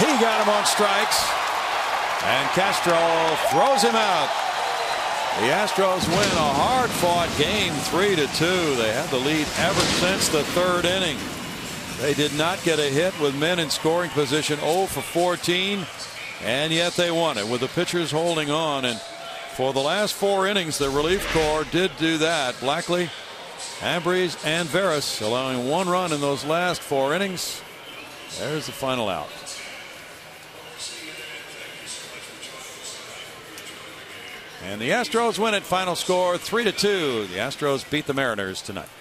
He got him on strikes, and Castro throws him out. The Astros win a hard-fought game 3-2. They had the lead ever since the third inning. They did not get a hit with men in scoring position, 0 for 14, and yet they won it with the pitchers holding on. And for the last four innings, the relief corps did do that. Blackley, Ambrose, and Veras allowing one run in those last four innings. There's the final out. And the Astros win it. Final score 3-2. The Astros beat the Mariners tonight.